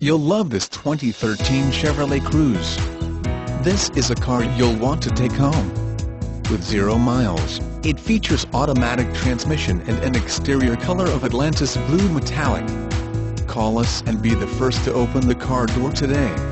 You'll love this 2013 Chevrolet Cruze. This is a car you'll want to take home. With 0 miles, it features automatic transmission and an exterior color of Atlantis Blue Metallic. Call us and be the first to open the car door today.